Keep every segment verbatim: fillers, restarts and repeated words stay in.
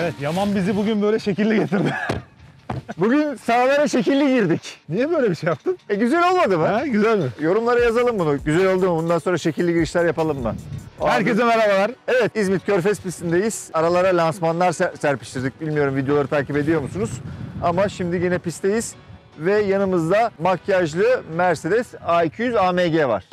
Evet, Yaman bizi bugün böyle şekilli getirdi. Bugün sahalara şekilli girdik. Niye böyle bir şey yaptın? E güzel olmadı mı? He, güzel mi? Yorumlara yazalım bunu. Güzel oldu mu? Bundan sonra şekilli girişler yapalım mı? Abi. Herkese merhabalar. Evet, İzmit Körfez pistindeyiz. Aralara lansmanlar ser serpiştirdik. Bilmiyorum videoları takip ediyor musunuz? Ama şimdi yine pistteyiz. Ve yanımızda makyajlı Mercedes A iki yüz A M G var.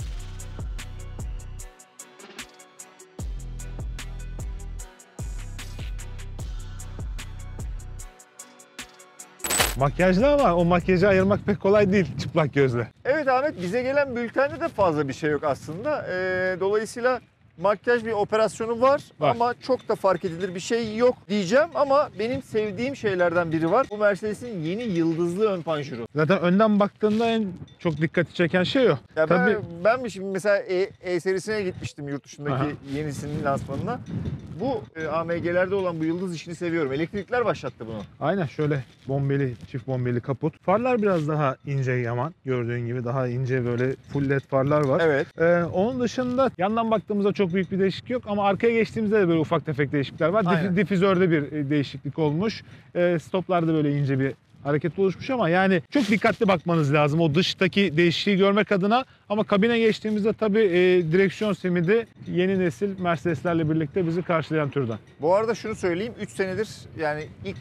Makyajlı ama o makyajı ayırmak pek kolay değil çıplak gözle. Evet Ahmet, bize gelen bültende de fazla bir şey yok aslında. Ee, dolayısıyla makyaj bir operasyonu var, var ama çok da fark edilir bir şey yok diyeceğim. Ama benim sevdiğim şeylerden biri var. Bu Mercedes'in yeni yıldızlı ön panjuru. Zaten önden baktığında en çok dikkati çeken şey o. Ya tabii... ben, ben mi şimdi mesela E, e serisine gitmiştim yurt dışındaki aha, yenisinin lansmanına. Bu e, A M G'lerde olan bu yıldız işini seviyorum. Elektrikler başlattı bunu. Aynen, şöyle bombeli, çift bombeli kaput. Farlar biraz daha ince Yaman. Gördüğün gibi daha ince böyle full led farlar var. Evet. Ee, onun dışında yandan baktığımızda çok büyük bir değişiklik yok ama arkaya geçtiğimizde de böyle ufak tefek değişiklikler var. Aynen. Difüzörde bir değişiklik olmuş. E, stoplarda böyle ince bir hareket oluşmuş ama yani çok dikkatli bakmanız lazım o dıştaki değişikliği görmek adına. Ama kabine geçtiğimizde tabii e, direksiyon simidi yeni nesil Mercedes'lerle birlikte bizi karşılayan türden. Bu arada şunu söyleyeyim, üç senedir yani ilk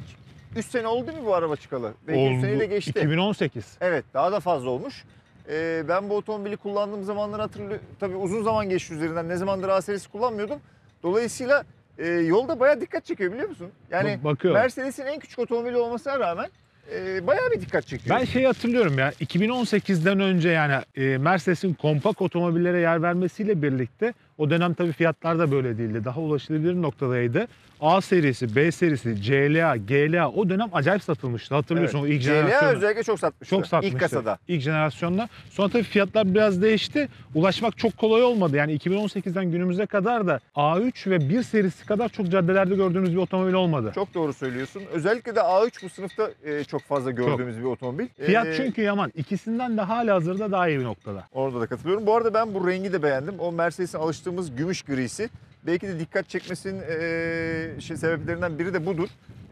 üç sene oldu değil mi bu araba çıkalı? Belki üç seneyi de geçti. iki bin on sekiz. Evet, daha da fazla olmuş. Ee, ben bu otomobili kullandığım zamanları hatırlıyorum. Tabii uzun zaman geçti üzerinden. Ne zamandır A serisi kullanmıyordum. Dolayısıyla e, yolda bayağı dikkat çekiyor biliyor musun? Yani Mercedes'in en küçük otomobili olmasına rağmen e, bayağı bir dikkat çekiyor. Ben şeyi hatırlıyorum ya, iki bin on sekizden önce yani e, Mercedes'in kompakt otomobillere yer vermesiyle birlikte o dönem tabii fiyatlar da böyle değildi. Daha ulaşılabilir noktadaydı. A serisi, B serisi, C L A, G L A o dönem acayip satılmıştı. Hatırlıyorsun evet, o ilk jenerasyonda. C L A özellikle çok satmıştı. Çok satmıştı. İlk kasada. İlk jenerasyonla. Sonra tabii fiyatlar biraz değişti. Ulaşmak çok kolay olmadı. Yani iki bin on sekizden günümüze kadar da A üç ve bir serisi kadar çok caddelerde gördüğümüz bir otomobil olmadı. Çok doğru söylüyorsun. Özellikle de A üç bu sınıfta çok fazla gördüğümüz çok. bir otomobil. Fiyat ee, çünkü Yaman ikisinden de hali hazırda daha iyi bir noktada. Orada da katılıyorum. Bu arada ben bu rengi de beğendim. O Mercedes'in alıştığı gümüş grisi. Belki de dikkat çekmesinin e, şey, sebeplerinden biri de budur.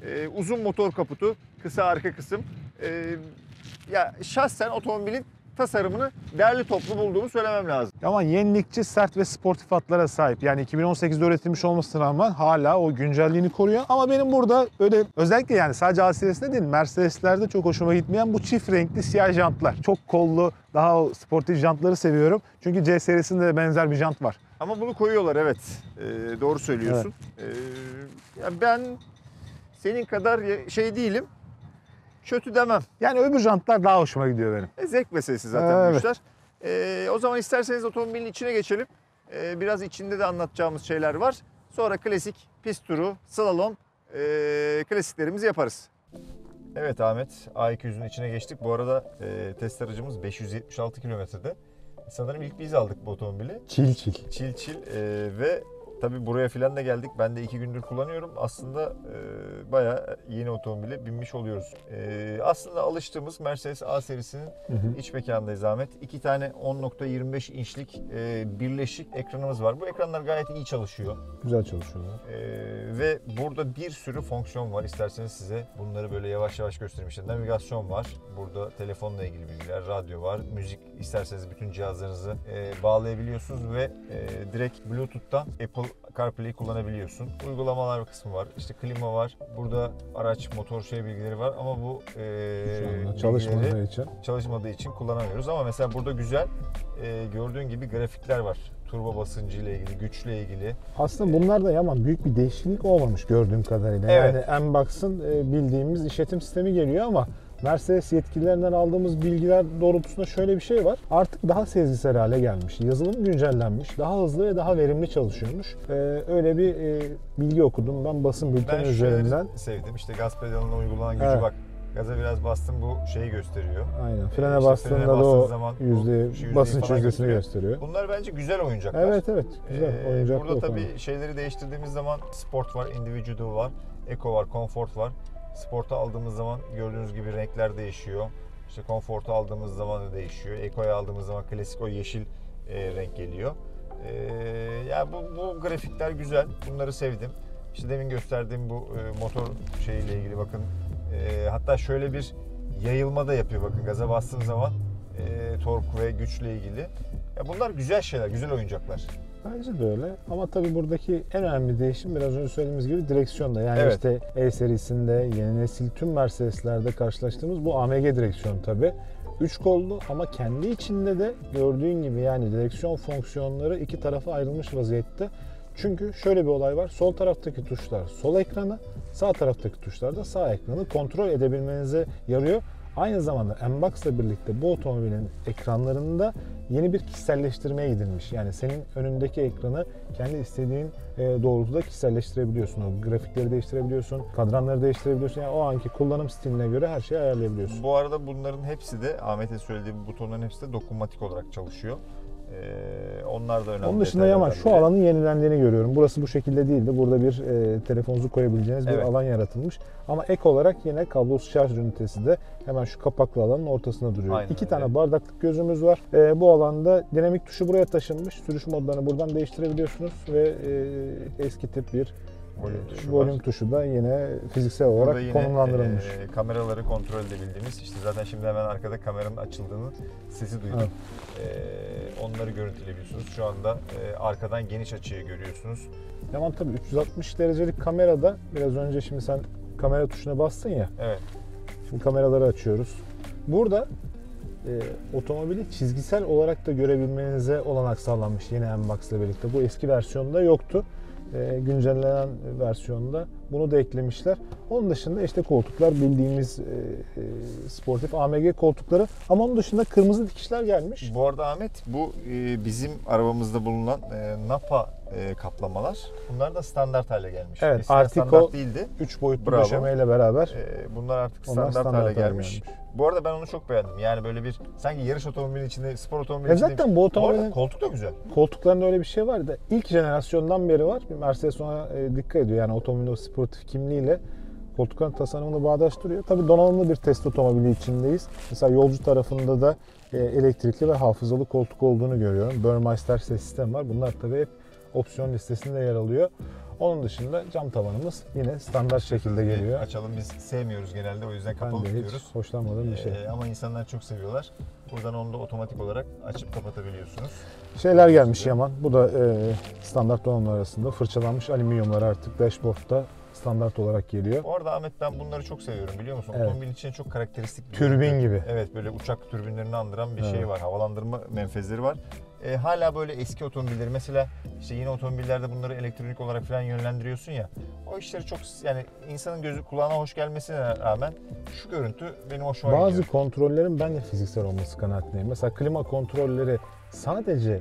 E, uzun motor kaputu, kısa arka kısım. E, ya şahsen otomobilin tasarımını değerli toplu bulduğumu söylemem lazım. Ama yenilikçi, sert ve sportif hatlara sahip. Yani iki bin on sekizde üretilmiş olmasına rağmen hala o güncelliğini koruyor. Ama benim burada öyle özellikle yani sadece A serisinde değil Mercedes'lerde çok hoşuma gitmeyen bu çift renkli siyah jantlar. Çok kollu, daha o sportif jantları seviyorum. Çünkü C serisinde de benzer bir jant var. Ama bunu koyuyorlar evet. Ee, doğru söylüyorsun. Evet. Ee, ya ben senin kadar şey değilim. Kötü demem. Yani öbür jantlar daha hoşuma gidiyor benim. E, zevk meselesi zaten evet, bu işler. Ee, o zaman isterseniz otomobilin içine geçelim. Ee, biraz içinde de anlatacağımız şeyler var. Sonra klasik pist turu, slalom e, klasiklerimizi yaparız. Evet Ahmet, A iki yüzün içine geçtik. Bu arada e, test aracımız beş yüz yetmiş altı kilometrede. Sanırım ilk biz aldık bu otomobili. Çil çil. Çil çil ee, ve tabii buraya filan da geldik. Ben de iki gündür kullanıyorum. Aslında e, bayağı yeni otomobile binmiş oluyoruz. E, aslında alıştığımız Mercedes A serisinin hı hı, iç mekanındayız Ahmet. İki tane on nokta yirmi beş inçlik e, birleşik ekranımız var. Bu ekranlar gayet iyi çalışıyor. Güzel çalışıyorlar. E, ve burada bir sürü fonksiyon var. İsterseniz size bunları böyle yavaş yavaş göstereyim. İşte navigasyon var. Burada telefonla ilgili bilgiler, radyo var, müzik. İsterseniz bütün cihazlarınızı e, bağlayabiliyorsunuz ve e, direkt Bluetooth'tan Apple Carplay kullanabiliyorsun. Uygulamalar kısmı var. İşte klima var. Burada araç, motor şey bilgileri var ama bu e, çalışmadığı için çalışmadığı için kullanamıyoruz ama mesela burada güzel e, gördüğün gibi grafikler var. Turbo basıncı ile ilgili, güçle ilgili. Aslında bunlar da Yaman büyük bir değişiklik olmamış gördüğüm kadarıyla. Evet. Yani M B U X'ın bildiğimiz işletim sistemi geliyor ama Mercedes yetkililerinden aldığımız bilgiler doğrultusunda şöyle bir şey var. Artık daha sezgisel hale gelmiş. Yazılım güncellenmiş. Daha hızlı ve daha verimli çalışıyormuş. Ee, öyle bir e, bilgi okudum. Ben basın bülteni ben üzerinden. Ben sevdim. İşte gaz pedalına uygulanan gücü evet, bak. Gaza biraz bastım bu şeyi gösteriyor. Aynen. Frene işte bastığında da o yüzde, yüzde, basınç yüzdesini gösteriyor. Bunlar bence güzel oyuncaklar. Evet evet. Güzel ee, oyuncaklar. Burada tabii okudum, şeyleri değiştirdiğimiz zaman sport var, individual var, eco var, comfort var. Sport'a aldığımız zaman gördüğünüz gibi renkler değişiyor. İşte Comfort'a aldığımız zaman da değişiyor. Eco'ya aldığımız zaman klasik o yeşil e, renk geliyor. E, ya yani bu, bu grafikler güzel. Bunları sevdim. İşte demin gösterdiğim bu motor şeyiyle ilgili bakın. E, hatta şöyle bir yayılma da yapıyor bakın gaza bastığın zaman e, tork ve güçle ilgili. Ya bunlar güzel şeyler, güzel oyuncaklar. Bence de öyle. Ama tabii buradaki en önemli değişim biraz önce söylediğimiz gibi direksiyonda. Yani evet. işte E serisinde, yeni nesil tüm Mercedes'lerde karşılaştığımız bu A M G direksiyon tabii. Üç kollu ama kendi içinde de gördüğün gibi yani direksiyon fonksiyonları iki tarafa ayrılmış vaziyette. Çünkü şöyle bir olay var. Sol taraftaki tuşlar sol ekranı, sağ taraftaki tuşlar da sağ ekranı kontrol edebilmenize yarıyor. Aynı zamanda M B U X ile birlikte bu otomobilin ekranlarında yeni bir kişiselleştirmeye gidilmiş. Yani senin önündeki ekranı kendi istediğin doğrultuda kişiselleştirebiliyorsun. O grafikleri değiştirebiliyorsun, kadranları değiştirebiliyorsun. Yani o anki kullanım stiline göre her şeyi ayarlayabiliyorsun. Bu arada bunların hepsi de, Ahmet'e söylediğim butonların hepsi de dokunmatik olarak çalışıyor. Ee, onlar da önemli. Onun dışında Yaman şu alanın yenilendiğini görüyorum. Burası bu şekilde değildi. Burada bir e, telefonunuzu koyabileceğiniz bir evet. alan yaratılmış. Ama ek olarak yine kablosuz şarj ünitesi de hemen şu kapaklı alanın ortasında duruyor. Aynen, İki evet. tane bardaklık gözümüz var. E, bu alanda dinamik tuşu buraya taşınmış. Sürüş modlarını buradan değiştirebiliyorsunuz ve e, eski tip bir volüm tuşu, volüm tuşu da yine fiziksel olarak burada yine konumlandırılmış. E, kameraları kontrol edebildiğimiz, işte zaten şimdi hemen arkada kameranın açıldığını sesi duydum. Evet. E, onları görüntüleyebiliyorsunuz. Şu anda e, arkadan geniş açıyı görüyorsunuz. Tamam tabii üç yüz altmış derecelik kamerada biraz önce şimdi sen kamera tuşuna bastın ya. Evet. Şimdi kameraları açıyoruz. Burada E, otomobili çizgisel olarak da görebilmenize olanak sağlanmış yeni M B U X ile birlikte. Bu eski versiyonda yoktu. E, güncellenen versiyonda bunu da eklemişler. Onun dışında işte koltuklar bildiğimiz e, e, sportif A M G koltukları ama onun dışında kırmızı dikişler gelmiş. Bu arada Ahmet bu e, bizim arabamızda bulunan e, napa e, kaplamalar. Bunlar da standart hale gelmiş. Evet Eskiden artık o değildi. üç boyutlu döşemeyle beraber. E, bunlar artık standart, standart hale, hale gelmiş. gelmiş. Bu arada ben onu çok beğendim. Yani böyle bir sanki yarış otomobilinin içinde, spor otomobilinin içinde. Zaten içindeymiş. Bu otomobilin koltuk da güzel. Koltuklarında öyle bir şey var da ilk jenerasyondan beri var. Mercedes ona dikkat ediyor. Yani otomobilin o sportif kimliğiyle koltukların tasarımını bağdaştırıyor. Tabii donanımlı bir test otomobili içindeyiz. Mesela yolcu tarafında da elektrikli ve hafızalı koltuk olduğunu görüyorum. Burmester ses sistemi var. Bunlar tabii hep opsiyon listesinde yer alıyor. Onun dışında cam tavanımız yine standart şekilde geliyor. Açalım, biz sevmiyoruz genelde, o yüzden kapalı tutuyoruz. Hoşlanmadığım bir şey. Ee, ama insanlar çok seviyorlar. Buradan onu da otomatik olarak açıp kapatabiliyorsunuz. Şeyler gelmiş Yaman. Bu da e, standart donanımlar arasında fırçalanmış alüminyumlar artık dashboard'ta standart olarak geliyor. Bu arada Ahmet, ben bunları çok seviyorum biliyor musun? Evet. Otomobilin içinde çok karakteristik bir türbin bir gibi. Evet, böyle uçak türbinlerini andıran bir evet. şey var. Havalandırma menfezleri var. E, hala böyle eski otomobiller, mesela işte yeni otomobillerde bunları elektronik olarak falan yönlendiriyorsun ya. O işleri çok, yani insanın gözü kulağına hoş gelmesine rağmen şu görüntü benim hoşuma gidiyor. Bazı kontrollerin ben de fiziksel olması kanaatindeyim. Mesela klima kontrolleri sadece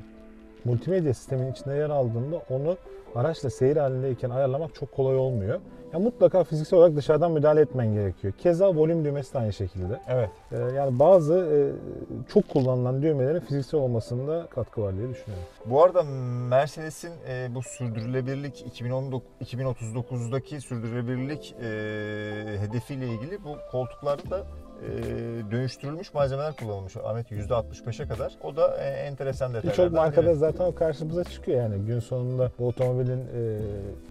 multimedya sistemin içinde yer aldığında onu araçla seyir halindeyken ayarlamak çok kolay olmuyor. Yani mutlaka fiziksel olarak dışarıdan müdahale etmen gerekiyor. Keza volüm düğmesi de aynı şekilde. Evet. Ee, yani bazı e, çok kullanılan düğmelerin fiziksel olmasında katkı var diye düşünüyorum. Bu arada Mercedes'in e, bu sürdürülebilirlik iki bin on dokuz, iki bin otuz dokuzdaki sürdürülebilirlik e, hedefiyle ilgili bu koltuklarda da E, dönüştürülmüş malzemeler kullanılmış. Ahmet yüzde altmış beşe kadar. O da e, enteresan detaylardan biri. Birçok markada biri. zaten o karşımıza çıkıyor yani. Gün sonunda bu otomobilin e,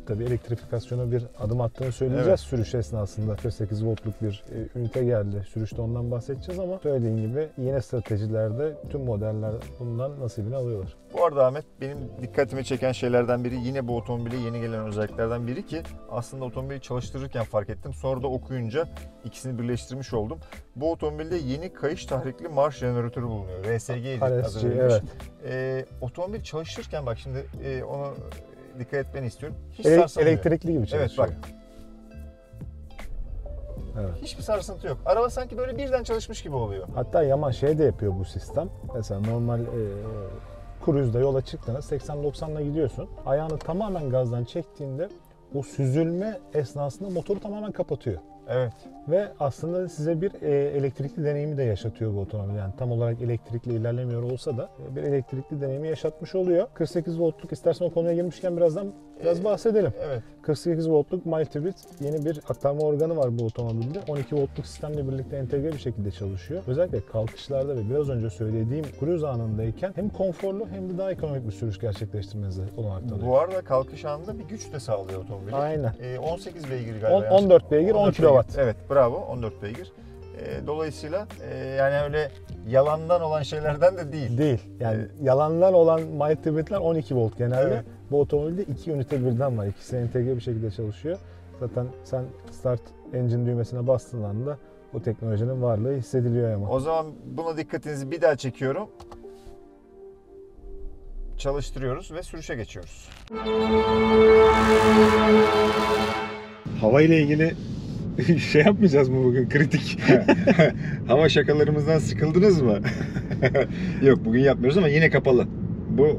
tabii elektrifikasyona bir adım attığını söyleyeceğiz. Evet. Sürüş esnasında kırk sekiz voltluk bir e, ünite geldi. Sürüşte ondan bahsedeceğiz ama söylediğin gibi yeni stratejilerde tüm modeller bundan nasibini alıyorlar. Bu arada Ahmet, benim dikkatimi çeken şeylerden biri yine bu otomobile yeni gelen özelliklerden biri ki aslında otomobili çalıştırırken fark ettim. Sonra da okuyunca ikisini birleştirmiş oldum. Bu otomobilde yeni kayış tahrikli marş jeneratörü bulunuyor. R S G adı verilmiş. Evet. Ee, otomobil çalışırken bak şimdi e, ona dikkat etmeni istiyorum. Hiç Ele sarsamıyor. Elektrikli gibi çalışıyor. Evet bak. Evet. Hiçbir sarsıntı yok. Araba sanki böyle birden çalışmış gibi oluyor. Hatta Yaman şey de yapıyor bu sistem. Mesela normal e, cruise'da yola çıktığında seksen doksanla gidiyorsun. Ayağını tamamen gazdan çektiğinde o süzülme esnasında motoru tamamen kapatıyor. Evet. Ve aslında size bir elektrikli deneyimi de yaşatıyor bu otomobil. Yani tam olarak elektrikli ilerlemiyor olsa da bir elektrikli deneyimi yaşatmış oluyor. kırk sekiz voltluk, istersen o konuya girmişken birazdan biraz bahsedelim. Evet. kırk sekiz voltluk multibrit yeni bir aktarma organı var bu otomobilde. on iki voltluk sistemle birlikte entegre bir şekilde çalışıyor. Özellikle kalkışlarda ve biraz önce söylediğim cruise anındayken hem konforlu hem de daha ekonomik bir sürüş gerçekleştirmenizi olarak. Bu arada kalkış anında bir güç de sağlıyor otomobil. Aynen. E, on sekiz beygir galiba. on, on dört beygir, on kilowatt. Evet, bravo, on dört beygir. E, dolayısıyla e, yani öyle yalandan olan şeylerden de değil. Değil. Yani e, yalandan olan multibritler on iki volt genelde. Evet. Bu otomobilde iki ünite birden var. İkisi entegre bir şekilde çalışıyor. Zaten sen start engine düğmesine bastığın anda o teknolojinin varlığı hissediliyor ama. O zaman buna dikkatinizi bir daha çekiyorum. Çalıştırıyoruz ve sürüşe geçiyoruz. Hava ile ilgili şey yapmayacağız mı bugün? Kritik. Hava şakalarımızdan sıkıldınız mı? Yok, bugün yapmıyoruz ama yine kapalı. Bu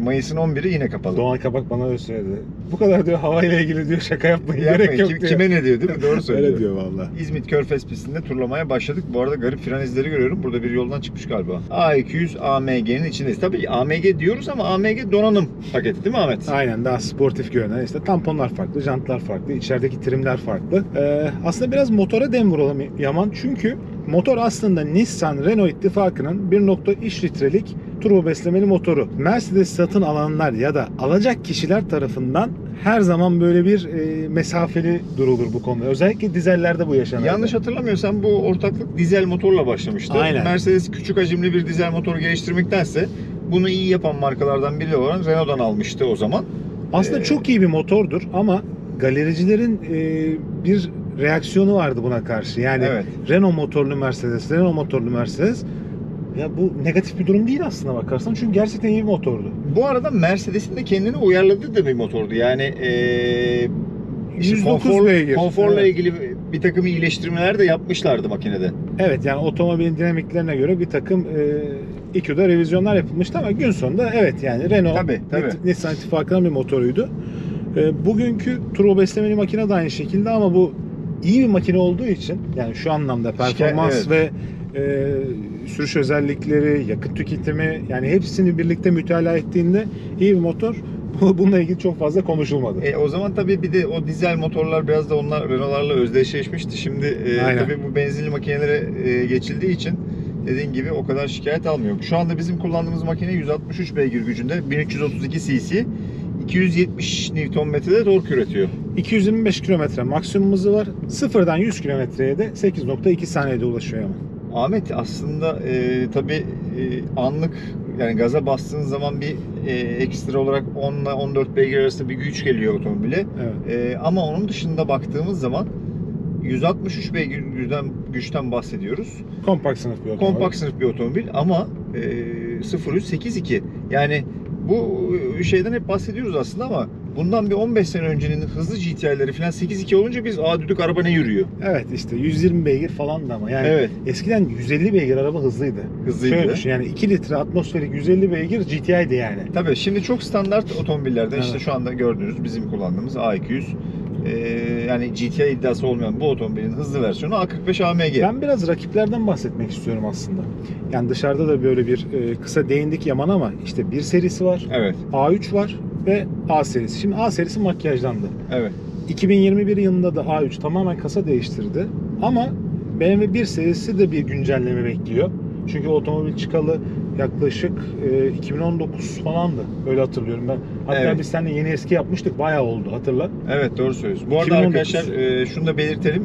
Mayıs'ın on biri yine kapalı. Doğan Kabak bana öyle söyledi. Bu kadar diyor hava ile ilgili diyor şaka yapmaya gerek yok diyor. Kime ne diyor değil mi? Doğru söylüyor. Öyle diyor valla. İzmit Körfez pistinde turlamaya başladık. Bu arada garip fren izleri görüyorum. Burada bir yoldan çıkmış galiba. A iki yüz A M G'nin içindeyiz. Tabii A M G diyoruz ama A M G donanım paketi değil mi Ahmet? Aynen, daha sportif görünen. İşte tamponlar farklı, jantlar farklı, içerideki trimler farklı. Ee, aslında biraz motora dem vuralım Yaman. Çünkü motor aslında Nissan Renault ittifakının bir nokta üç litrelik turbo beslemeli motoru. Mercedes satın alanlar ya da alacak kişiler tarafından her zaman böyle bir e, mesafeli durulur bu konuda. Özellikle dizellerde bu yaşanır. Yanlış hatırlamıyorsam bu ortaklık dizel motorla başlamıştı. Aynen. Mercedes küçük hacimli bir dizel motor geliştirmektense bunu iyi yapan markalardan biri olan Renault'dan almıştı o zaman. Aslında ee... çok iyi bir motordur ama galericilerin e, bir reaksiyonu vardı buna karşı. Yani evet. Renault motorlu Mercedes, Renault motorlu Mercedes. Ya bu negatif bir durum değil aslında bakarsan, çünkü gerçekten iyi bir motordu. Bu arada Mercedes'in de kendini uyarladığı da bir motordu. Yani ee, işte konfor, konforla evet. ilgili bir takım iyileştirmeler de yapmışlardı makinede. Evet, yani otomobilin dinamiklerine göre bir takım ee, İ Q'da revizyonlar yapılmıştı ama gün sonunda evet yani Renault tabii, tabii. Nissan ittifakının bir motoruydu. E, bugünkü turbo beslemeli makine de aynı şekilde ama bu iyi bir makine olduğu için, yani şu anlamda performans Şike, evet. ve e, sürüş özellikleri, yakıt tüketimi, yani hepsini birlikte mütalaa ettiğinde iyi bir motor. Bununla ilgili çok fazla konuşulmadı. E, o zaman tabii bir de o dizel motorlar biraz da onlar Renault'larla özdeşleşmişti. Şimdi e, tabii bu benzinli makinelere e, geçildiği için dediğin gibi o kadar şikayet almıyor. Şu anda bizim kullandığımız makine yüz altmış üç beygir gücünde, bin üç yüz otuz iki cc. iki yüz yetmiş Newton metre de tork üretiyor. iki yüz yirmi beş kilometre maksimum hızı var. Sıfırdan yüz kilometreye de sekiz nokta iki saniyede ulaşıyor ama. Ahmet aslında e, tabii e, anlık yani gaza bastığın zaman bir e, ekstra olarak on ile on dört beygir arasında bir güç geliyor otomobile. Evet. E, ama onun dışında baktığımız zaman yüz altmış üç beygir güçten, güçten bahsediyoruz. Kompakt sınıf bir otomobil. Kompakt sınıf bir otomobil ama e, sıfır üç sekiz iki yani. Bu şeyden hep bahsediyoruz aslında ama bundan bir on beş sene öncenin hızlı G T I'leri falan sekiz iki olunca biz aa düdük araba ne yürüyor. Evet işte yüz yirmi beygir falan da ama yani evet. Eskiden yüz elli beygir araba hızlıydı. Hızlıydı. Şöyle düşün, yani iki litre atmosferik yüz elli beygir G T I'di yani. Tabii şimdi çok standart otomobillerde evet. işte şu anda gördüğünüz bizim kullandığımız A iki yüz ee, yani G T I iddiası olmayan bu otomobilin hızlı versiyonu A kırk beş A M G. Ben biraz rakiplerden bahsetmek istiyorum aslında. Yani dışarıda da böyle bir kısa değindik Yaman ama işte bir serisi var. Evet. A üç var ve A serisi. Şimdi A serisi makyajlandı. Evet. iki bin yirmi bir yılında da A üç tamamen kasa değiştirdi. Ama B M W bir serisi de bir güncelleme bekliyor. Çünkü otomobil çıkalı yaklaşık iki bin on dokuz falandı. Öyle hatırlıyorum ben. Hatta evet. biz seninle yeni eski yapmıştık. Bayağı oldu, hatırla. Evet, doğru söylüyorsun. Bu arada iki bin on dokuz. Arkadaşlar şunu da belirtelim.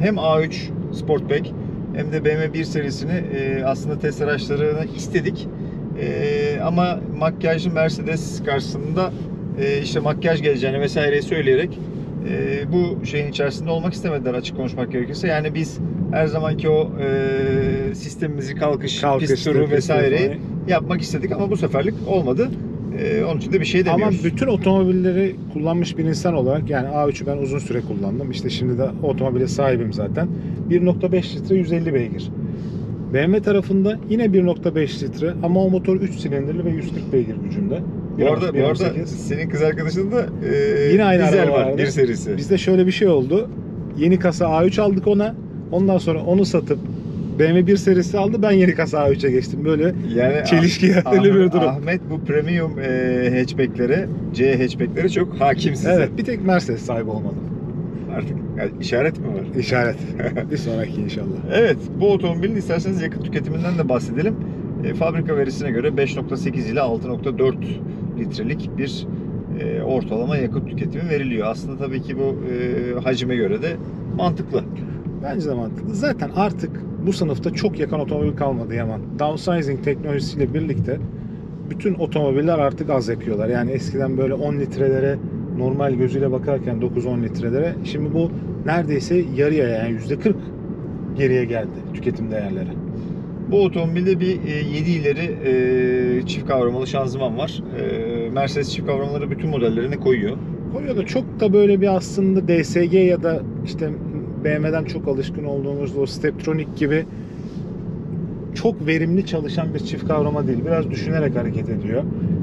Hem A üç Sportback hem de B M W bir serisini aslında test araçlarını istedik. Ee, ama makyajlı Mercedes karşısında e, işte makyaj geleceğini vesaireyi söyleyerek e, bu şeyin içerisinde olmak istemediler açık konuşmak gerekirse. Yani biz her zamanki o e, sistemimizi kalkış, kalkış pist turu vesaireyi yani. Yapmak istedik ama bu seferlik olmadı. E, onun için de bir şey demiyoruz. Ama bütün otomobilleri kullanmış bir insan olarak yani A üçü ben uzun süre kullandım. İşte şimdi de otomobile sahibim zaten. bir nokta beş litre yüz elli beygir. B M W tarafında yine bir nokta beş litre ama o motor üç silindirli ve yüz kırk beygir gücünde. Bu arada, bu arada senin kız arkadaşın da e, yine aynı dizel var, bir serisi. Bizde şöyle bir şey oldu. yeni kasa A üç aldık ona. Ondan sonra onu satıp B M W bir serisi aldı. Ben yeni kasa A üç'e geçtim. Böyle yani çelişkiyatlı bir durum. Ahmet bu premium e, hatchback'lere, C hatchback'lere çok hakim size. Evet, bir tek Mercedes sahibi olmadı. Artık yani işaret mi var? İşaret. Bir sonraki inşallah. Evet, bu otomobilin isterseniz yakıt tüketiminden de bahsedelim. E, fabrika verisine göre beş nokta sekiz ile altı nokta dört litrelik bir e, ortalama yakıt tüketimi veriliyor. Aslında tabii ki bu e, hacime göre de mantıklı. Bence de mantıklı. Zaten artık bu sınıfta çok yakan otomobil kalmadı Yaman. Downsizing teknolojisiyle birlikte bütün otomobiller artık az yakıyorlar. Yani eskiden böyle on litrelere normal gözüyle bakarken dokuz on litrelere, şimdi bu neredeyse yarıya yani yüzde kırk geriye geldi tüketim değerleri. Bu otomobilde bir yedi ileri e, çift kavramalı şanzıman var. E, Mercedes çift kavramaları bütün modellerini koyuyor. Koyuyor da çok da böyle bir aslında D S G ya da işte B M W'den çok alışkın olduğumuz o Steptronic gibi çok verimli çalışan bir çift kavrama değil. Biraz düşünerek hareket ediyor.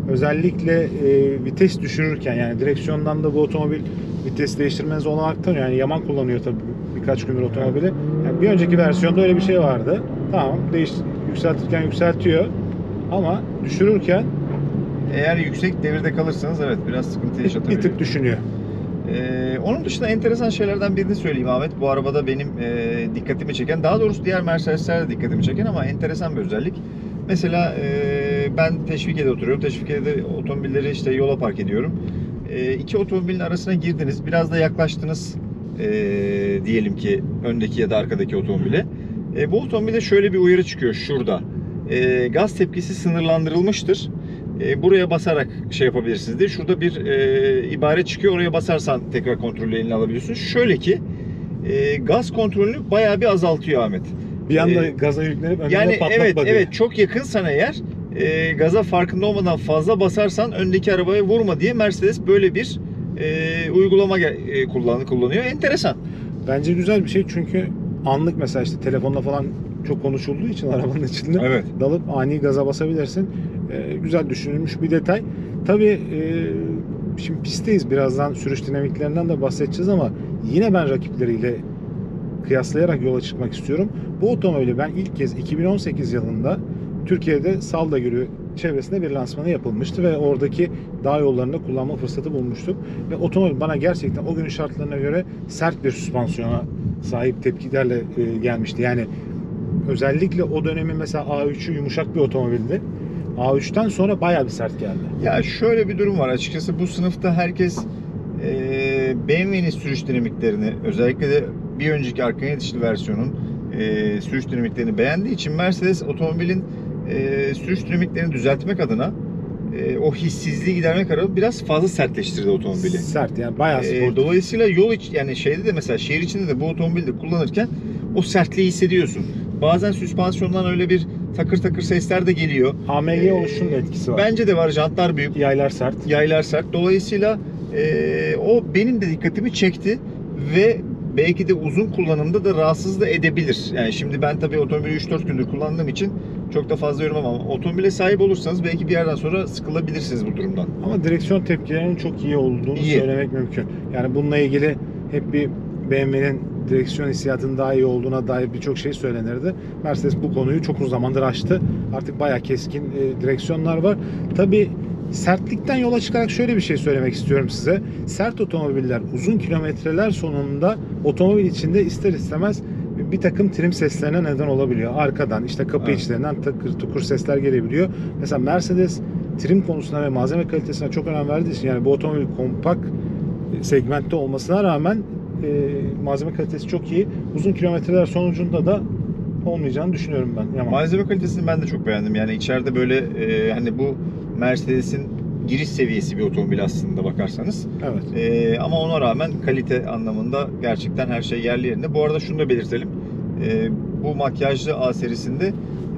Özellikle e, vites düşürürken yani direksiyondan da bu otomobil vites değiştirmeniz olarak tanıyor. Yani Yaman kullanıyor tabii birkaç gündür otomobili. Yani bir önceki versiyonda öyle bir şey vardı. Tamam, değiş, yükseltirken yükseltiyor ama düşürürken eğer yüksek devirde kalırsanız evet biraz sıkıntı yaşatabiliyor. Bir tık düşünüyor. Ee, onun dışında enteresan şeylerden birini söyleyeyim Ahmet. Bu arabada benim e, dikkatimi çeken, daha doğrusu diğer Mercedes'ler de dikkatimi çeken ama enteresan bir özellik. Mesela e, ben Teşvikiye'de oturuyorum. Teşvikiye'de otomobilleri işte yola park ediyorum. E, iki otomobilin arasına girdiniz. Biraz da yaklaştınız e, diyelim ki öndeki ya da arkadaki otomobile. E, bu otomobilde şöyle bir uyarı çıkıyor şurada. E, gaz tepkisi sınırlandırılmıştır. E, buraya basarak şey yapabilirsiniz diye. Şurada bir e, ibare çıkıyor. Oraya basarsan tekrar kontrolü eline alabiliyorsun. Şöyle ki e, gaz kontrolünü bayağı bir azaltıyor Ahmet. Bir anda e, gaza yüklenip yani patlatma evet, diye. Evet, çok yakınsan eğer e, gaza farkında olmadan fazla basarsan öndeki arabaya vurma diye Mercedes böyle bir e, uygulama e, kullan, kullanıyor. Enteresan. Bence güzel bir şey çünkü anlık mesela işte telefonla falan çok konuşulduğu için arabanın içinde evet. dalıp ani gaza basabilirsin. Ee, güzel düşünülmüş bir detay. Tabii e, şimdi pistteyiz. Birazdan sürüş dinamiklerinden de bahsedeceğiz ama yine ben rakipleriyle kıyaslayarak yola çıkmak istiyorum. Bu otomobili ben ilk kez iki bin on sekiz yılında Türkiye'de Salda Gölü çevresinde bir lansmanı yapılmıştı ve oradaki dağ yollarında kullanma fırsatı bulmuştuk. Ve otomobil bana gerçekten o günün şartlarına göre sert bir süspansiyona sahip tepkilerle e, gelmişti. Yani özellikle o dönemin mesela A üç'ü yumuşak bir otomobildi. A üç'ten sonra bayağı bir sert geldi. Ya şöyle bir durum var açıkçası, bu sınıfta herkes e, B M W'nin sürüş dinamiklerini, özellikle de bir önceki arka yetişli versiyonun e, sürüş dinamiklerini beğendiği için Mercedes otomobilin e, sürüş dinamiklerini düzeltmek adına e, o hissizliği gidermek adına biraz fazla sertleştirdi otomobili. Sert yani bayağı spor. E, dolayısıyla yol iç yani şeyde de mesela şehir içinde de bu otomobilde kullanırken o sertliği hissediyorsun. Bazen süspansiyondan öyle bir takır takır sesler de geliyor. A M G oluşunun etkisi var. Bence de var. Jantlar büyük. Yaylar sert. Yaylar sert. Dolayısıyla e, o benim de dikkatimi çekti ve belki de uzun kullanımda da rahatsız da edebilir. Yani şimdi ben tabii otomobili üç dört gündür kullandığım için çok da fazla yorum ama otomobile sahip olursanız belki bir yerden sonra sıkılabilirsiniz bu durumdan. Ama direksiyon tepkilerinin çok iyi olduğunu iyi. söylemek mümkün. Yani bununla ilgili hep bir B M W'nin direksiyon hissiyatının daha iyi olduğuna dair birçok şey söylenirdi. Mercedes bu konuyu çok uzun zamandır aştı. Artık bayağı keskin e, direksiyonlar var. Tabii sertlikten yola çıkarak şöyle bir şey söylemek istiyorum size. Sert otomobiller uzun kilometreler sonunda otomobil içinde ister istemez bir takım trim seslerine neden olabiliyor. Arkadan işte kapı evet. içlerinden takır tukur sesler gelebiliyor. Mesela Mercedes trim konusuna ve malzeme kalitesine çok önem verdiği için yani bu otomobil kompakt segmentte olmasına rağmen E, malzeme kalitesi çok iyi. Uzun kilometreler sonucunda da olmayacağını düşünüyorum ben. Yaman. Malzeme kalitesini ben de çok beğendim. Yani içeride böyle e, hani bu Mercedes'in giriş seviyesi bir otomobil aslında bakarsanız. Evet. E, ama ona rağmen kalite anlamında gerçekten her şey yerli yerinde. Bu arada şunu da belirtelim. E, bu makyajlı A serisinde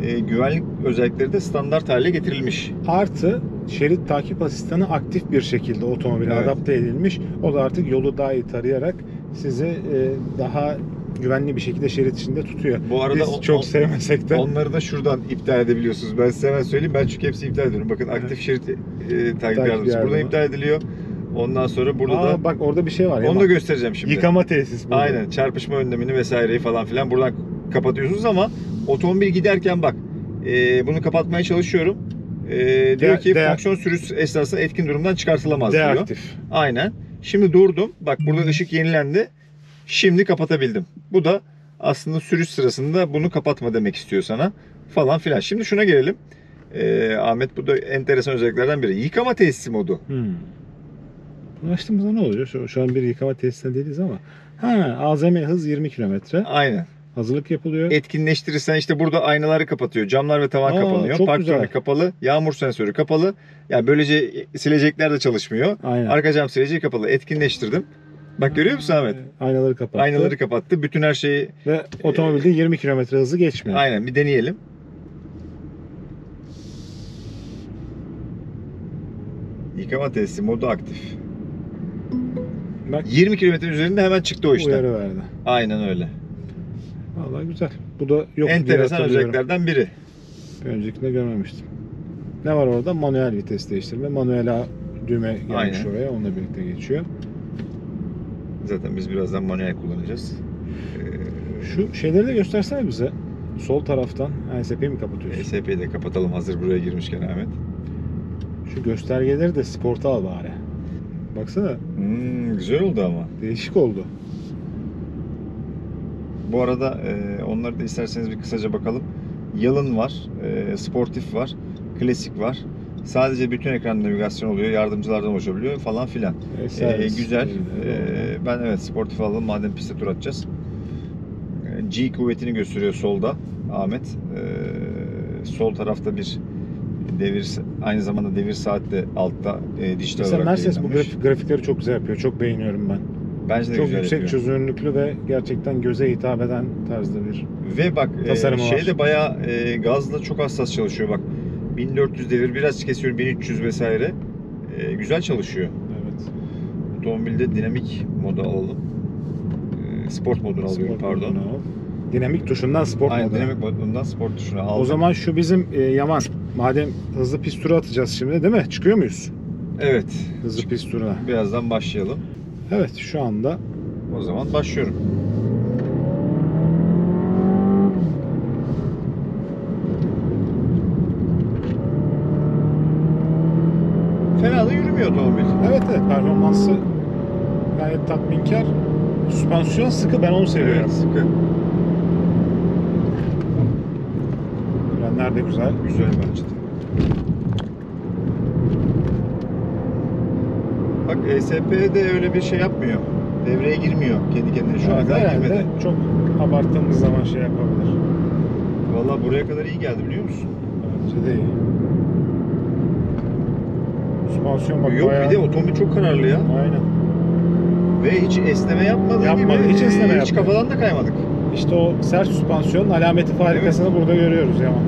e, güvenlik özellikleri de standart hale getirilmiş. Artı şerit takip asistanı aktif bir şekilde otomobile evet. adapte edilmiş. O da artık yolu daha iyi tarayarak sizi e, daha güvenli bir şekilde şerit içinde tutuyor. Bu arada Biz çok on, sevmesek de. Onları da şuradan iptal edebiliyorsunuz. Ben size hemen söyleyeyim. Ben çünkü hepsi iptal ediyorum. Bakın aktif şerit e, takip yardımcısı burada iptal ediliyor. Ondan sonra burada Aa, da... bak orada bir şey var. Onu da göstereceğim şimdi. Yıkama tesis. Burada. Aynen. Çarpışma önlemini vesaireyi falan filan buradan kapatıyorsunuz ama otomobil giderken bak e, bunu kapatmaya çalışıyorum. E, de, diyor ki de, fonksiyon sürüş esnasında etkin durumdan çıkartılamaz diyor. Deaktif. Aynen. Şimdi durdum. Bak burada ışık yenilendi. Şimdi kapatabildim. Bu da aslında sürüş sırasında bunu kapatma demek istiyor sana falan filan. Şimdi şuna gelelim. E, Ahmet, bu da enteresan özelliklerden biri. Yıkama tesisi modu. Hmm. Açtığımızda ne oluyor? Şu, şu an bir yıkama tesisinde değiliz ama. Ha, A Z M hız yirmi kilometre. Aynen. Hazırlık yapılıyor. Etkinleştirirsen işte burada aynaları kapatıyor. Camlar ve tavan Aa, kapanıyor. Park camı kapalı. Yağmur sensörü kapalı. Yani böylece silecekler de çalışmıyor. Aynen. Arka cam sileceği kapalı. Etkinleştirdim. Bak görüyor musun Ahmet? Aynaları kapattı. Aynaları kapattı. Bütün her şeyi. Ve otomobilde e, yirmi kilometre hızı geçmiyor. Aynen, bir deneyelim. Yıkama tesisi modu aktif. Bak, yirmi kilometre üzerinde hemen çıktı o işten. Uyarı verdi. Aynen öyle. Vallahi güzel. Bu da yok. Enteresan özelliklerden biri. Bir öncekinde görmemiştim. Ne var orada? Manuel vites değiştirme. Manuel düğme gelmiş Aynen. oraya. Onunla birlikte geçiyor. Zaten biz birazdan manuel kullanacağız. Ee, Şu şeyleri de göstersene bize. Sol taraftan E S P'yi mi kapatıyorsun? E S P'yi de kapatalım hazır buraya girmişken Ahmet. Şu göstergeleri de sporta al bari. Baksana. Hmm, güzel oldu ama. Değişik oldu. Bu arada e, onları da isterseniz bir kısaca bakalım. Yalın var, e, sportif var, klasik var. Sadece bütün ekran navigasyon oluyor, yardımcılardan oluşabiliyor falan filan. E, e, güzel. E, ben evet sportif alalım madem piste tur atacağız. E, G kuvvetini gösteriyor solda Ahmet. E, sol tarafta bir devir, aynı zamanda devir saat de altta e, dijital olarak yayınlanmış. Mercedes bu grafik, grafikleri çok güzel yapıyor, çok beğeniyorum ben. Bence de çok güzel yüksek yapıyor. Çözünürlüklü ve gerçekten göze hitap eden tarzda bir ve bak e, şey de bayağı e, gazla çok hassas çalışıyor bak. bin dört yüz devir biraz kesiyor, bin üç yüz vesaire e, güzel çalışıyor. Evet. Otomobilde dinamik moda alalım. E, sport modunu sport alıyorum pardon. Modunu al. Dinamik tuşundan sport Aynen, moduna. Dinamik modundan sport tuşuna aldım. O zaman şu bizim e, Yaman. Madem hızlı pist turu atacağız şimdi değil mi? Çıkıyor muyuz? Evet. Hızlı pist turuna. Birazdan başlayalım. Evet şu anda. O zaman başlıyorum. Fena da yürümüyor otomobil. Evet evet, performansı gayet tatminkar. Süspansiyon sıkı, ben onu seviyorum. Evet, sıkı. Nerede güzel? Güzel bence. Bak E S P'de öyle bir şey yapmıyor. Devreye girmiyor. Kendi kendine şu evet, an girmedi. Çok abarttığımız zaman şey yapabilir. Vallahi buraya kadar iyi geldi biliyor musun? Bence de iyi. Süspansiyon bak. Yok bayağı... bir de otomobil çok kararlı ya. Aynen. Ve hiç esneme yapmadı. Yapmadı. Hiç esneme yapmadı. Hiç kafadan da kaymadık. İşte o sert süspansiyonun alameti farikasını evet. burada görüyoruz Yaman.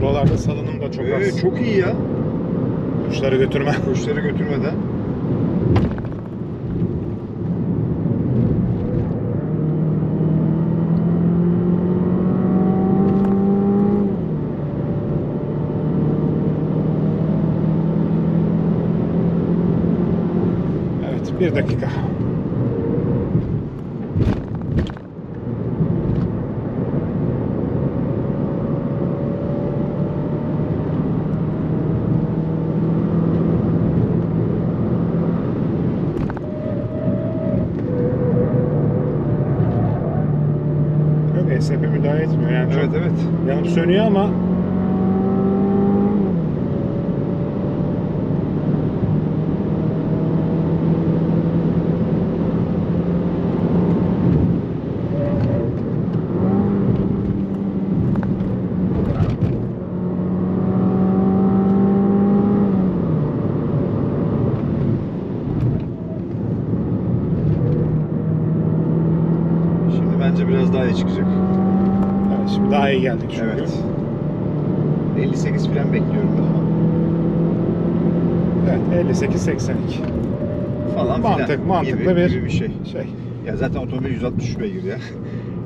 Buralarda salınım da çok ee, az. Çok iyi ya. Kuşları götürme. Kuşları götürmeden. Evet, bir dakika. Sönüyor ama şimdi bence biraz daha iyi çıkacak. Şimdi daha iyi geldik çünkü. Evet. elli sekiz fren bekliyorum ben ama. Evet, elli sekiz seksen iki falan filan. Mantık, mantıklı gibi, bir, gibi bir şey. şey. Ya zaten otomobil yüz altmış beygir ya.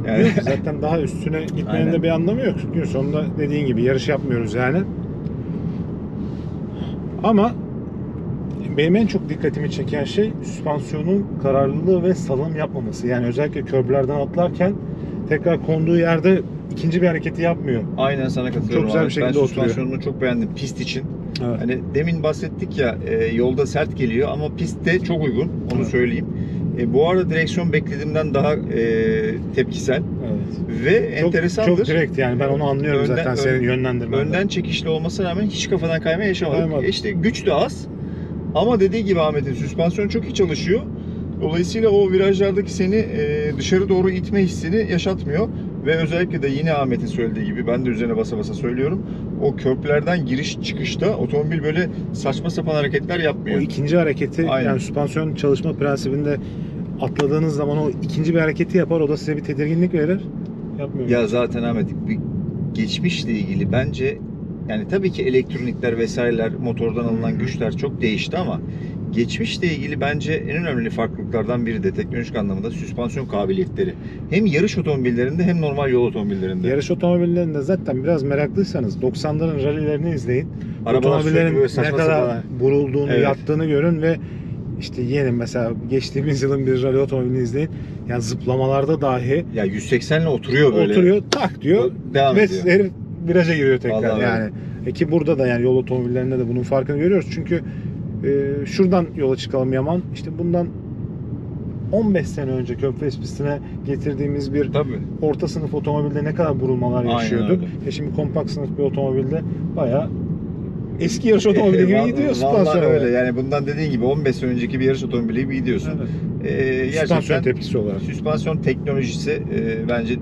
Yani yok, zaten daha üstüne gitmenin de bir anlamı yok. Gün sonunda dediğin gibi yarış yapmıyoruz yani. Ama benim en çok dikkatimi çeken şey süspansiyonun kararlılığı ve salım yapmaması. Yani özellikle köprülerden atlarken tekrar konduğu yerde ikinci bir hareketi yapmıyor. Aynen, sana katılıyorum. Çok güzel bir şekilde oturuyor. Ben süspansiyonunu çok beğendim pist için. Evet. Hani demin bahsettik ya, e, yolda sert geliyor ama pistte çok uygun, onu evet. söyleyeyim. E, bu arada direksiyon beklediğimden daha e, tepkisel. Evet. Ve çok, enteresandır. Çok direkt yani, ben onu anlıyorum önden, zaten senin ön, yönlendirmenden. Önden çekişli olmasına rağmen hiç kafadan kayma yaşamadık. Kaymadım. İşte güç de az ama dediği gibi Ahmet'in süspansiyon çok iyi çalışıyor. Dolayısıyla o virajlardaki seni e, dışarı doğru itme hissini yaşatmıyor. Ve özellikle de yine Ahmet'in söylediği gibi, ben de üzerine basa basa söylüyorum, o körpülerden giriş çıkışta otomobil böyle saçma sapan hareketler yapmıyor. O ikinci hareketi, aynen, yani süspansiyon çalışma prensibinde atladığınız zaman o ikinci bir hareketi yapar, o da size bir tedirginlik verir. Yapmıyor. Ya zaten Ahmet, bir geçmişle ilgili bence yani tabii ki elektronikler vesaireler, motordan alınan güçler çok değişti ama geçmişle ilgili bence en önemli farklılıklardan biri de teknolojik anlamda süspansiyon kabiliyetleri. Hem yarış otomobillerinde hem normal yol otomobillerinde. Yarış otomobillerinde zaten biraz meraklıysanız doksanların rallilerini izleyin. Arabalar otomobillerin ne kadar bana burulduğunu, evet, yattığını görün ve işte yeni mesela geçtiğimiz yılın bir rally otomobilini izleyin. Yani zıplamalarda dahi. Ya yüz seksenle oturuyor böyle. Oturuyor, tak diyor. Devam ve ediyor. Herif viraja giriyor tekrar. Vallahi yani. E ki burada da yani yol otomobillerinde de bunun farkını görüyoruz. Çünkü Ee, şuradan yola çıkalım Yaman. İşte bundan on beş sene önce Körfez pistine getirdiğimiz bir, tabii, orta sınıf otomobilde ne kadar burulmalar yaşıyorduk. E şimdi kompakt sınıf bir otomobilde bayağı eski yarış otomobili gibi gidiyor süspansiyon. Öyle yani, bundan dediğin gibi on beş sene önceki bir yarış otomobili gibi gidiyorsun. Evet. Ee, süspansiyon tepkisi olarak. Süspansiyon teknolojisi e, bence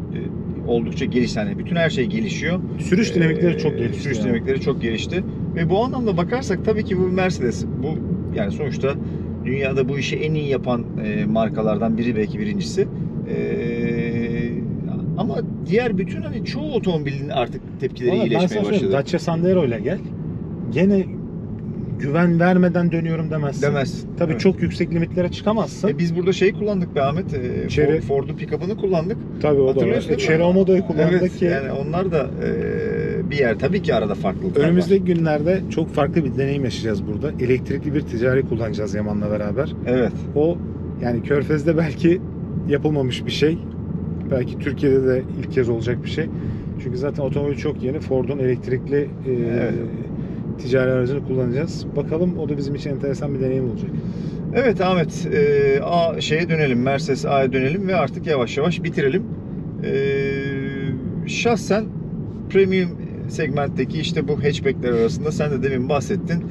oldukça geliş. Yani bütün her şey gelişiyor. Sürüş dinamikleri ee, çok gelişti. Sürüş yani. dinamikleri çok gelişti. Ve bu anlamda bakarsak tabii ki bu Mercedes. Bu yani sonuçta dünyada bu işi en iyi yapan e, markalardan biri, belki birincisi. E, ama diğer bütün hani çoğu otomobilin artık tepkileri Vallahi iyileşmeye başladı. Dacia Sandero ile gel. Gene güven vermeden dönüyorum demezsin. Demez. Tabii, evet, çok yüksek limitlere çıkamazsın. E biz burada şeyi kullandık be Ahmet. E, Cherry, Ford'un pick-up'ını kullandık. Tabii o da var. Cherry Omodo'yu kullandık, evet, ki. Yani onlar da e, bir yer. Tabii ki arada farklılıklar Önümüzdeki var. günlerde çok farklı bir deneyim yaşayacağız burada. Elektrikli bir ticari kullanacağız Yaman'la beraber. Evet. O yani Körfez'de belki yapılmamış bir şey. Belki Türkiye'de de ilk kez olacak bir şey. Çünkü zaten otomobil çok yeni. Ford'un elektrikli e, evet. ticari aracını kullanacağız. Bakalım, o da bizim için enteresan bir deneyim olacak. Evet Ahmet, e, A şeye dönelim, Mercedes A'ya dönelim ve artık yavaş yavaş bitirelim. E, şahsen premium segmentteki işte bu hatchbackler arasında sen de demin bahsettin.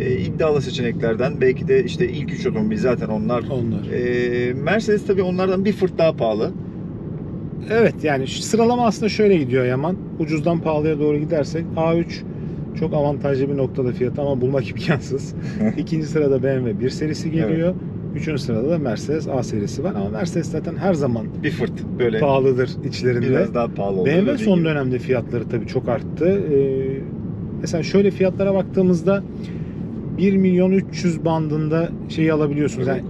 E, iddialı seçeneklerden belki de işte ilk üç otomobil zaten onlar. Onlar. E, Mercedes tabii onlardan bir fırt daha pahalı. Evet, yani sıralama aslında şöyle gidiyor Yaman. Ucuzdan pahalıya doğru gidersek A üç çok avantajlı bir noktada fiyatı ama bulmak imkansız. İkinci sırada B M W bir serisi geliyor. Evet. Üçüncü sırada da Mercedes A serisi var ama Mercedes zaten her zaman bir fırt böyle pahalıdır içlerinde. Biraz daha pahalı oldu. B M W son gibi. dönemde fiyatları tabii çok arttı. Ee, mesela şöyle fiyatlara baktığımızda bir milyon üç yüz bandında şeyi alabiliyorsunuz. Yani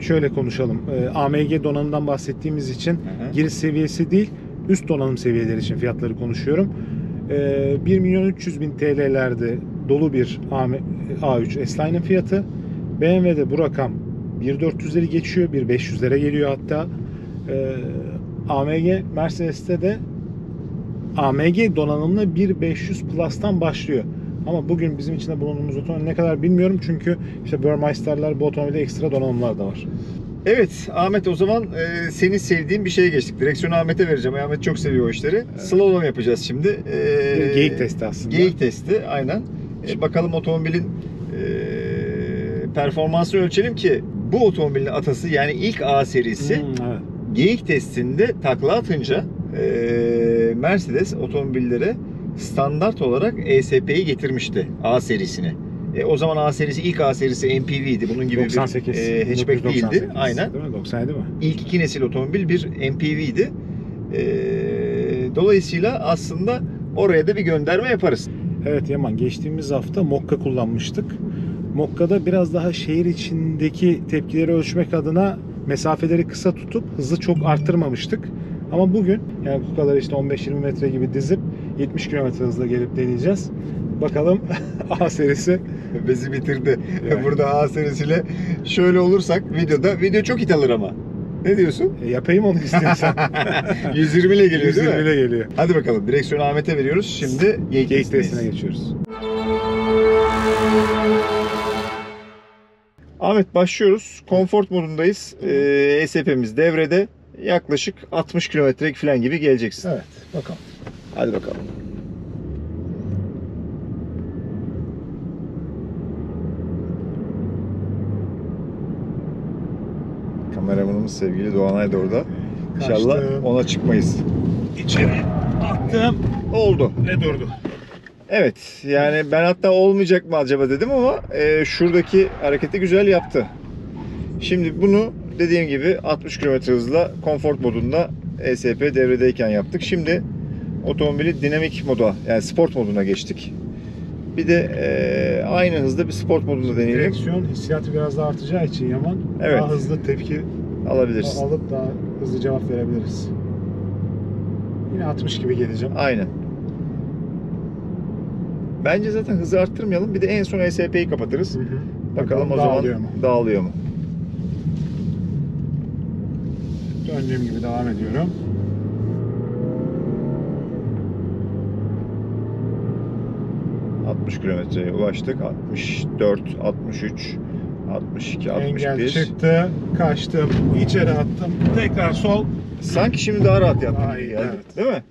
şöyle konuşalım. Ee, A M G donanımdan bahsettiğimiz için, hı-hı, giriş seviyesi değil, üst donanım seviyeleri için fiyatları konuşuyorum. bir milyon üç yüz bin T L'lerde dolu bir A üç S-Line'ın fiyatı. B M W'de bu rakam bin dört yüzleri geçiyor, bin beş yüzlere geliyor hatta. A M G, Mercedes'te de A M G donanımlı bin beş yüz Plus'tan başlıyor. Ama bugün bizim içinde bulunduğumuz otomobil ne kadar bilmiyorum çünkü işte Burmester'lar, bu otomobilde ekstra donanımlar da var. Evet Ahmet, o zaman e, senin sevdiğin bir şeye geçtik. Direksiyonu Ahmet'e vereceğim. Ahmet çok seviyor o işleri. Evet. Slalom yapacağız şimdi. E, geyik testi aslında. Geyik testi, aynen. E, bakalım otomobilin e, performansını ölçelim ki bu otomobilin atası yani ilk A serisi, hmm, evet, geyik testinde takla atınca e, Mercedes otomobillere standart olarak E S P'yi getirmişti, A serisini. E, o zaman A serisi, ilk A serisi M P V'ydi. Bunun gibi doksan sekiz, bir e, hatchback değildi. Aynen. Değil mi? doksan yedi mi? İlk iki nesil otomobil bir M P V'ydi. E, dolayısıyla aslında oraya da bir gönderme yaparız. Evet Yaman, geçtiğimiz hafta Mokka kullanmıştık. Mokka'da biraz daha şehir içindeki tepkileri ölçmek adına mesafeleri kısa tutup hızı çok arttırmamıştık. Ama bugün yani bu kadar işte on beş yirmi metre gibi dizip yetmiş kilometre hızla gelip deneyeceğiz. Bakalım A serisi bizi bitirdi. Yani. Burada A serisiyle şöyle olursak videoda, video çok it alır ama. Ne diyorsun? E, yapayım onu istiyorsan. yüz yirmi ile geliyor değil mi? yüz yirmi ile geliyor. Hadi bakalım, direksiyonu Ahmet'e veriyoruz. Şimdi geyik testine geçiyoruz. Ahmet, başlıyoruz. Konfort modundayız. Ee, E S P'miz devrede. Yaklaşık altmış kilometre falan gibi geleceksin. Evet, bakalım. Hadi bakalım. Kameramanımız sevgili Doğanay da orada. İnşallah kaçtım, ona çıkmayız. İçeri attım. Oldu. Ne durdu? Evet, yani ben hatta olmayacak mı acaba dedim ama e, şuradaki hareketi güzel yaptı. Şimdi bunu dediğim gibi altmış kilometre hızla konfor modunda E S P devredeyken yaptık. Şimdi otomobili dinamik moda, yani sport moduna geçtik. Bir de e, aynı hızda bir sport modunda deneyelim. Direksiyon hissiyatı biraz daha artacağı için Yaman, evet, daha hızlı tepki alabiliriz. Alıp daha hızlı cevap verebiliriz. Yine altmış gibi geleceğim. Aynen. Bence zaten hızı arttırmayalım. Bir de en son E S P'yi kapatırız. Hı hı. Bakalım, Bakalım o dağılıyor zaman mu? Dağılıyor mu? Döndüğüm gibi devam ediyorum. altmış kilometreye ulaştık. altmış dört, altmış üç, altmış iki, altmış bir. Engel çıktı. Kaçtım. İçeri attım. Tekrar sol. Sanki şimdi daha rahat yaptım. Ay, evet. Değil mi?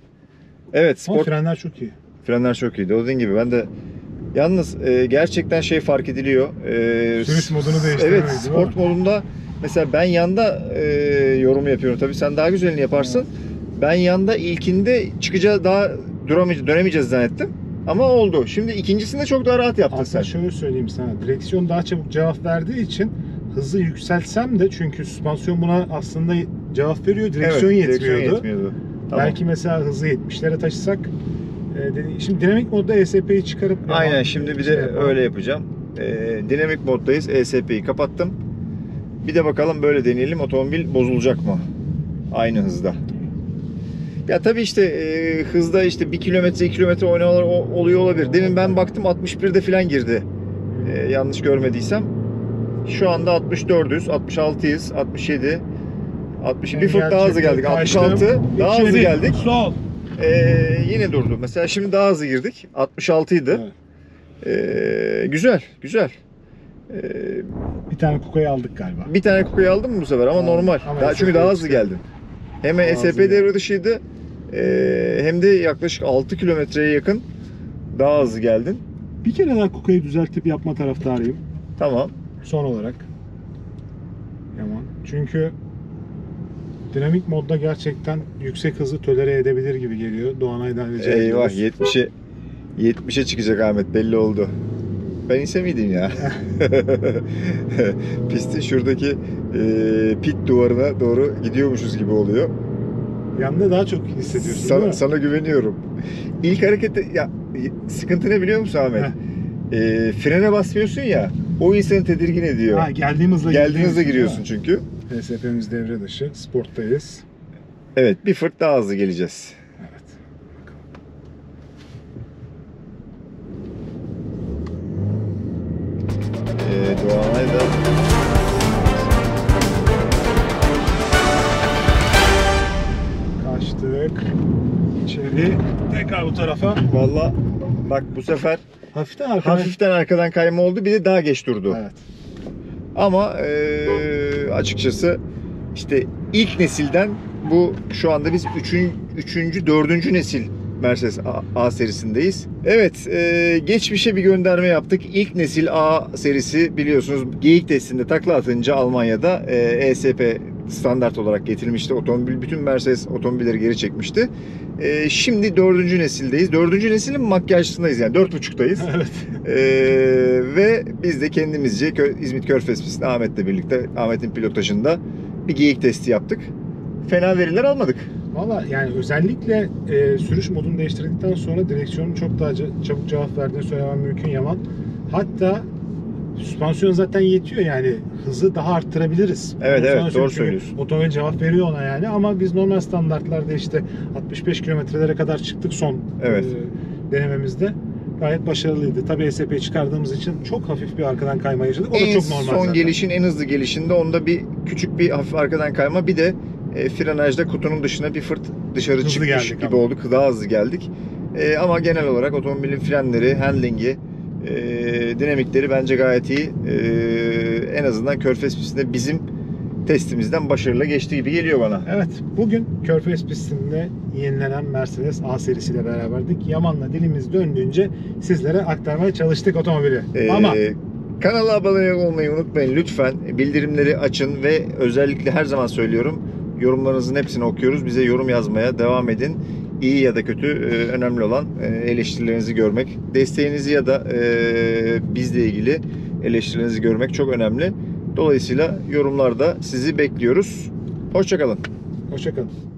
Evet. Spor... O frenler çok iyi. Frenler çok iyiydi. O dediğin gibi ben de yalnız e, gerçekten şey fark ediliyor. E, Sürüş modunu değiştirmeyiz. Evet, sport modunda mesela ben yanda e, yorum yapıyorum. Tabii sen daha güzelini yaparsın. Evet. Ben yanda ilkinde çıkacağı daha duramayacağız, dönemeyeceğiz zannettim. Ama oldu. Şimdi ikincisinde çok daha rahat yaptın sen. Şöyle söyleyeyim sana. Direksiyon daha çabuk cevap verdiği için hızı yükseltsem de, çünkü süspansiyon buna aslında cevap veriyor. Direksiyon, evet, yetmiyordu. Direksiyon yetmiyordu. Tamam. Belki mesela hızı yetmişlere taşısak. Şimdi dinamik modda E S P'yi çıkarıp... Aynen, şimdi bir şey de yapalım. Öyle yapacağım. Ee, dinamik moddayız. E S P'yi kapattım. Bir de bakalım böyle deneyelim. Otomobil bozulacak mı? Aynı hızda. Ya tabii işte e, hızda işte bir kilometre, iki kilometre oynamalar oluyor olabilir. Demin ben baktım altmış birde falan girdi. E, yanlış görmediysem. Şu anda altmış dördüz, altmış altıyız, altmış yedi. altmış yedi. Bir fırt daha hızlı geldik. altmış altı. Daha hızlı geldik. Sol. Ee, yine durdu. Mesela şimdi daha hızlı girdik. altmış altı idi. Evet. Ee, güzel, güzel. Ee, bir tane kukayı aldık galiba. Bir tane kukayı aldım mı bu sefer ama, ama normal. Ama daha, çünkü daha hızlı geldim. Hem E S P devre dışıydı, e, hem de yaklaşık altı kilometreye yakın daha hızlı geldin. Bir kere daha kukayı düzeltip yapma taraftarıyım. Tamam. Son olarak. Yaman. Çünkü dinamik modda gerçekten yüksek hızı tölere edebilir gibi geliyor. Doğanay'dan rica ediyoruz. Eyvah, yetmişe yetmişe çıkacak Ahmet, belli oldu. Ben ise miydim ya? Pistin şuradaki e, pit duvarına doğru gidiyormuşuz gibi oluyor. Yanında daha çok hissediyorsun. Sana, değil mi? Sana güveniyorum. İlk harekette ya, sıkıntı ne biliyor musun Ahmet? E, frene basmıyorsun ya, o insanı tedirgin ediyor. Ha, geldiğim hızla, geldiğim hızla giriyorsun ya. Çünkü. E S P'miz devre dışı, sporttayız. Evet, bir fırt daha hızlı geleceğiz. Evet. Bakalım. Ee, Doğanay da... Kaçtık. İçeri. Tekrar bu tarafa. Vallahi bak bu sefer hafiften arkadan, hafiften arkadan kayma oldu. Bir de daha geç durdu. Evet. Ama e, açıkçası işte ilk nesilden bu, şu anda biz üçüncü dördüncü nesil Mercedes A, A serisindeyiz. Evet, e, geçmişe bir gönderme yaptık. İlk nesil A serisi biliyorsunuz geyik testinde takla atınca Almanya'da e, E S P standart olarak getirilmişti. Otomobil, bütün Mercedes otomobilleri geri çekmişti. E, şimdi dördüncü nesildeyiz. dördüncü nesilin makyajındayız, yani dört buçuktayız. Evet. E, ve biz de kendimizce İzmit Körfez Pisti Ahmet'le birlikte, Ahmet'in pilotajında bir geyik testi yaptık. Fena veriler almadık. Valla yani özellikle e, sürüş modunu değiştirdikten sonra direksiyonun çok daha çabuk cevap verdiğini söylemem mümkün Yaman. Hatta Süspansiyon zaten yetiyor yani, hızı daha arttırabiliriz. Evet evet, doğru söylüyorsun. Otomobil cevap veriyor ona yani, ama biz normal standartlarda işte altmış beş kilometrelere kadar çıktık son evet. e, denememizde. Gayet başarılıydı. Tabii E S P'yi çıkardığımız için çok hafif bir arkadan kayma yaşadık. O en da çok normal. Son zaten. gelişin en hızlı gelişinde onda bir küçük bir hafif arkadan kayma, bir de e, frenajda kutunun dışına bir fırt dışarı hızlı çıkmış gibi ama. olduk. Daha hızlı geldik. E, ama genel olarak otomobilin frenleri, handlingi, e, dinamikleri bence gayet iyi. E, en azından Körfez pistinde bizim testimizden başarıyla geçti gibi geliyor bana. Evet. Bugün Körfez pistinde yenilenen Mercedes A serisiyle beraberdik. Yaman'la dilimiz döndüğünce sizlere aktarmaya çalıştık otomobili. Ee, Ama kanala abone olmayı unutmayın lütfen. Bildirimleri açın ve özellikle her zaman söylüyorum, yorumlarınızın hepsini okuyoruz. Bize yorum yazmaya devam edin. İyi ya da kötü, önemli olan eleştirilerinizi görmek. Desteğinizi ya da bizle ilgili eleştirilerinizi görmek çok önemli. Dolayısıyla yorumlarda sizi bekliyoruz. Hoşça kalın. Hoşça kalın.